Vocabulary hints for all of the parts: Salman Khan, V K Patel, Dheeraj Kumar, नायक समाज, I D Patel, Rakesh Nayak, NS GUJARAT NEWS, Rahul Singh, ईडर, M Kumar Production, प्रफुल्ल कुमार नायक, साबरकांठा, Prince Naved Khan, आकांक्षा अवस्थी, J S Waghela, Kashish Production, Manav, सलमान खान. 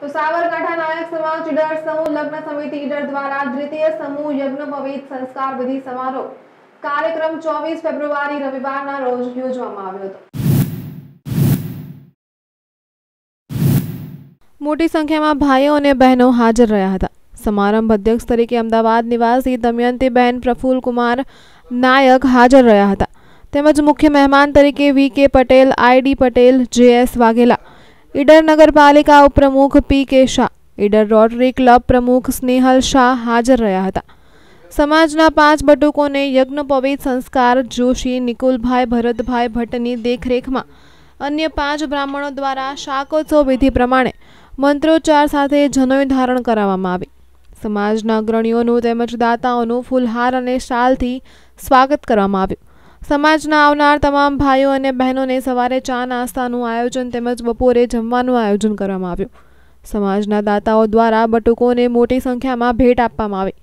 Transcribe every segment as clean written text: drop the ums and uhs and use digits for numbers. तो साबरकांठा नायक समाज ईडर समूह लग्न समिति ईडर द्वारा द्वितीय समूह यज्ञोपवीत संस्कार विधि समारोह कार्यक्रम 24 फेब्रुआरी रविवार रोज योजવામાં આવ્યો હતો। मोटी संख्या में भाईओं और बहनों हाजर रहा था। समारंभ अध्यक्ष तरीके अमदावाद निवासी दमयंती बहन प्रफुल्ल कुमार नायक हाजर रहा था। तेमज मुख्य मेहमान तरीके V K Patel, I D Patel, J S Waghela, ईडर नगरपालिका उपप्रमुख P K Shah, ईडर Rotary Club प्रमुख स्नेहल शाह हाजर रहा था। समाजना 5 बटुकों ने यज्ञोपवीत संस्कार जोशी निकुलभाई भरतभाई भट्टनी देखरेख में अन्य 5 ब्राह्मणों द्वारा शाकोत्सव विधि प्रमाण मंत्रोच्चार साथे जनोई धारण करावामां आवी। समाजना अग्रणीओनुं તેમજ દાતાઓનું ફૂલહાર અને શાલથી સ્વાગત કરવામાં આવ્યું। સમાજના આવનાર તમામ ભાઈઓ અને બહેનોને સવારે ચા નાસ્તાનું આયોજન તેમજ બપોરે જમવાનું આયોજન કરવામાં આવ્યું। સમાજના દાતાઓ દ્વારા બટુકોને મોટી સંખ્યામાં ભેટ આપવામાં આવી।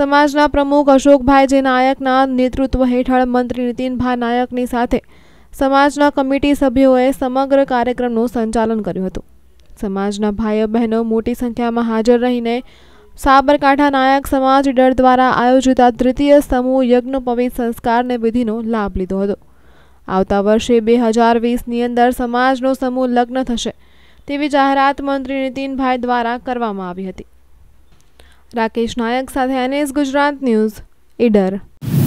સમાજના પ્રમુખ અશોકભાઈ જી નાયકના નેતૃત્વ હેઠળ મંત્રી નીતિનભાઈ નાયકની સાથે સમાજના કમિટી સભ્યોએ સમગ્ર કાર્યક્રમનું સંચાલન કર્યું હતું। समाजना भाई बहनों मोटी संख्या में हाजर रहीने साबरकांठा नायक समाज ईडर द्वारा आयोजित तृतीय समूह यज्ञोपवीत संस्कार ने विधि लाभ लीधो हतो। आवता वर्षे 2020 नी अंदर समाजनो समूह लग्न थशे तेवी जाहरात मंत्री नितिन भाई द्वारा करवामां आवी हती। राकेश नायक साथे NS गुजरात न्यूज ईडर।